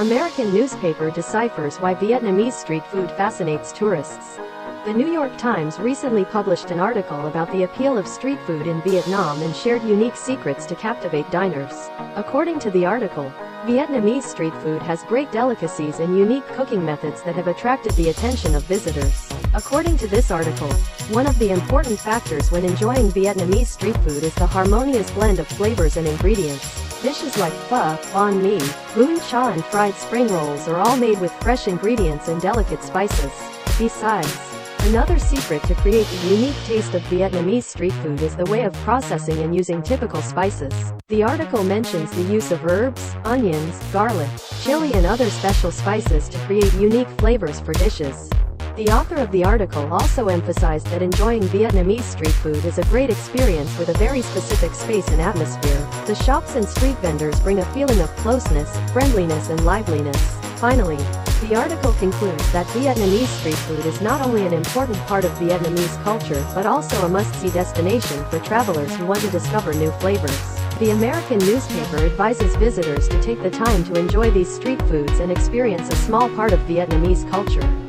American newspaper deciphers why Vietnamese street food fascinates tourists. The New York Times recently published an article about the appeal of street food in Vietnam and shared unique secrets to captivate diners. According to the article, Vietnamese street food has great delicacies and unique cooking methods that have attracted the attention of visitors. According to this article, one of the important factors when enjoying Vietnamese street food is the harmonious blend of flavors and ingredients. Dishes like pho, banh mi, bun cha and fried spring rolls are all made with fresh ingredients and delicate spices. Besides, another secret to create a unique taste of Vietnamese street food is the way of processing and using typical spices. The article mentions the use of herbs, onions, garlic, chili and other special spices to create unique flavors for dishes. The author of the article also emphasized that enjoying Vietnamese street food is a great experience with a very specific space and atmosphere. The shops and street vendors bring a feeling of closeness, friendliness and liveliness. Finally, the article concludes that Vietnamese street food is not only an important part of Vietnamese culture but also a must-see destination for travelers who want to discover new flavors. The American newspaper advises visitors to take the time to enjoy these street foods and experience a small part of Vietnamese culture.